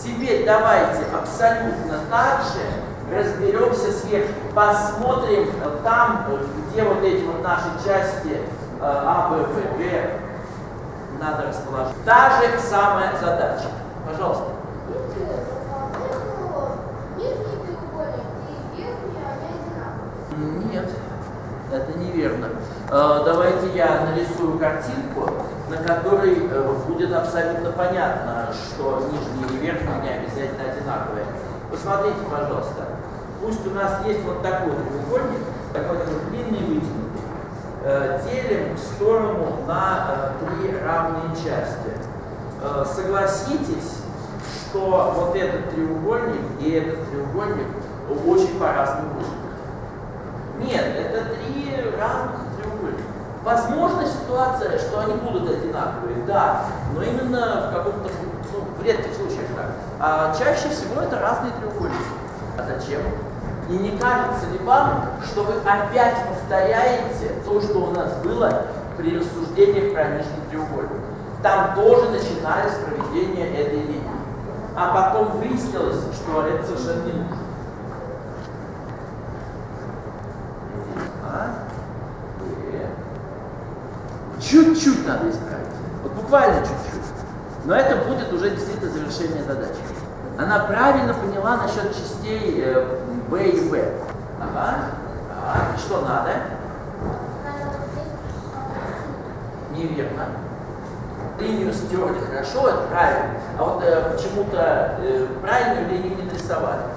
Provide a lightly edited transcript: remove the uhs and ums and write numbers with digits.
Теперь давайте абсолютно так же разберемся сверху. Посмотрим там, где вот эти вот наши части А, Б, В, Г надо расположить. Та же самая задача. Пожалуйста. Нет, это неверно. Давайте я нарисую картинку, на которой будет абсолютно понятно, что нижние и верхние не обязательно одинаковые. Посмотрите, пожалуйста. Пусть у нас есть вот такой треугольник, такой длинный вытянутый. Делим сторону на три равные части. Согласитесь, что вот этот треугольник очень по-разному выглядит. Нет, это три разных треугольника. Возможна ситуация, что они будут одинаковые, да, но именно в каком-то, в редких случаях так. А чаще всего это разные треугольники. А зачем? И не кажется ли вам, что вы опять повторяете то, что у нас было при рассуждениях про нижний треугольник? Там тоже начинались проведение этой линии. А потом выяснилось, что это совершенно не нужно. Чуть-чуть надо исправить, вот буквально чуть-чуть. Но это будет уже действительно завершение задачи. Она правильно поняла насчет частей B и V. Ага, так, что надо? Неверно. Линию стерли хорошо, это правильно. А вот почему-то правильную линию не нарисовали.